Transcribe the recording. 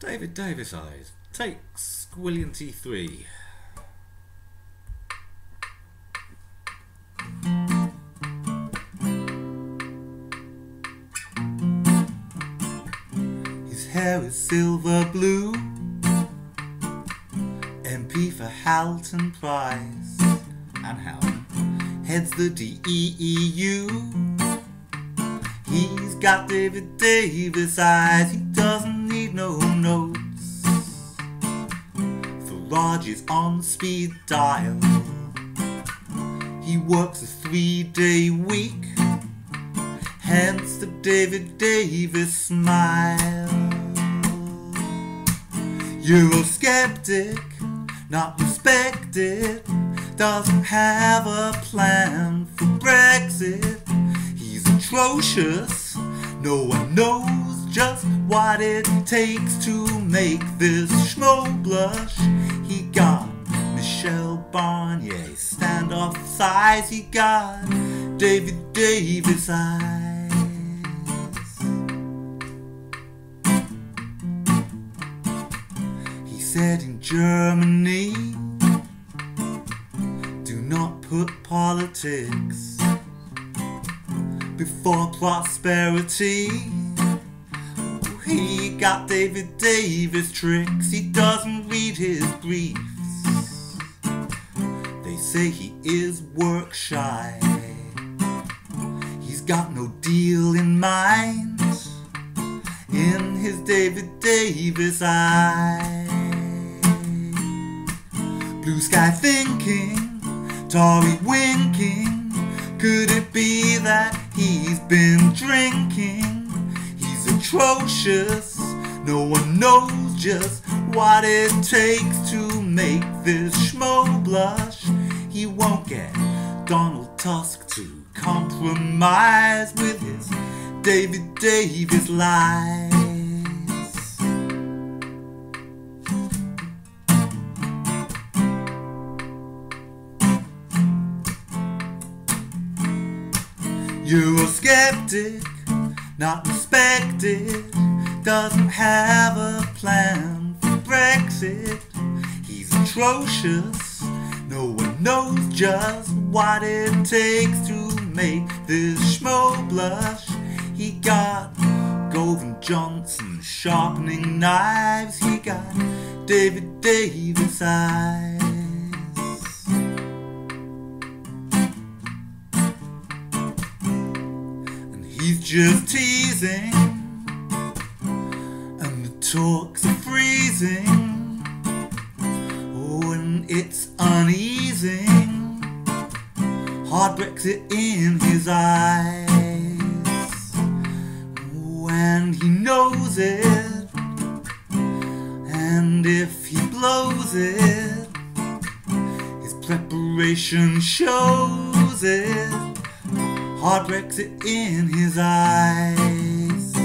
David Davis eyes. Takes William T 3. His hair is silver blue. MP for Haltemprice and Howden. Heads the DEEU. He's got David Davis eyes. He doesn't need no notes. Farage is on speed dial. He works a 3-day week. Hence the David Davis smile. Euroskeptic, not respected. Doesn't have a plan for Brexit. Atrocious, no one knows just what it takes to make this schmo blush. He got Michel Barnier standoff size, he got David Davis eyes. He said in Germany, do not put politics before prosperity. He got David Davis tricks. He doesn't read his briefs. They say he is work shy. He's got no deal in mind. In his David Davis eye. Blue sky thinking, Tory winking. Could it be that he's been drinking? He's atrocious. No one knows just what it takes to make this schmo blush. He won't get Donald Tusk to compromise with his David Davis lies. Euroskeptic, not respected, doesn't have a plan for Brexit. He's atrocious, no one knows just what it takes to make this schmo blush. He got Gove and Johnson sharpening knives, he got David Davis eyes. He's just teasing, and the talks are freezing. Oh, and it's uneasing. Hard Brexit in his eyes. Oh, and he knows it. And if he blows it, his preparation shows it. Hard Brexit in his eyes.